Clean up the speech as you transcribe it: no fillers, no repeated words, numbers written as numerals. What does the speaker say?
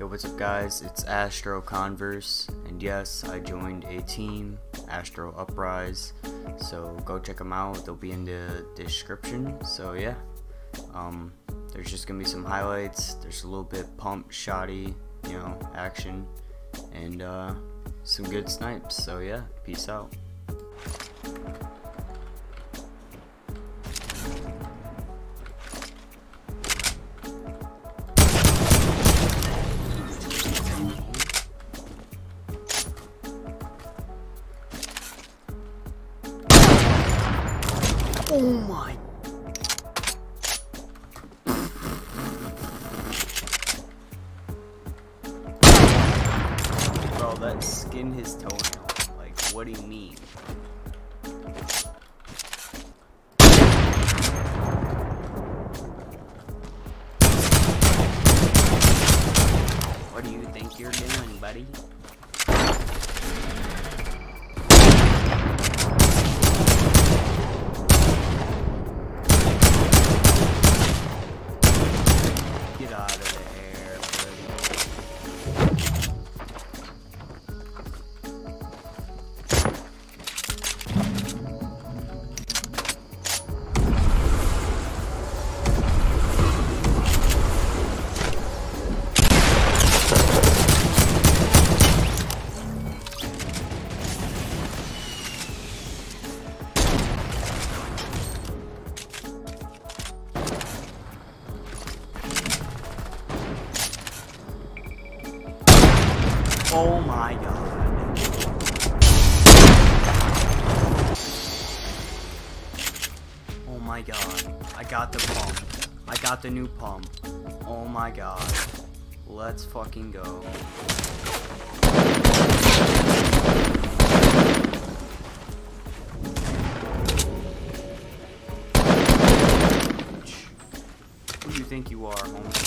Yo, what's up guys, it's Astro Converse, and yes, I joined a team, Astro Uprise, so go check them out. They'll be in the description. So yeah, there's just gonna be some highlights, there's a little bit pump shoddy, you know, action, and some good snipes. So yeah, peace out. Oh my. Bro, that skinned his toenail. Like, what do you mean? What do you think you're doing, buddy? Out of the air, oh my god. Oh my god. I got the pump. I got the new pump. Oh my god. Let's fucking go. Who do you think you are, homie?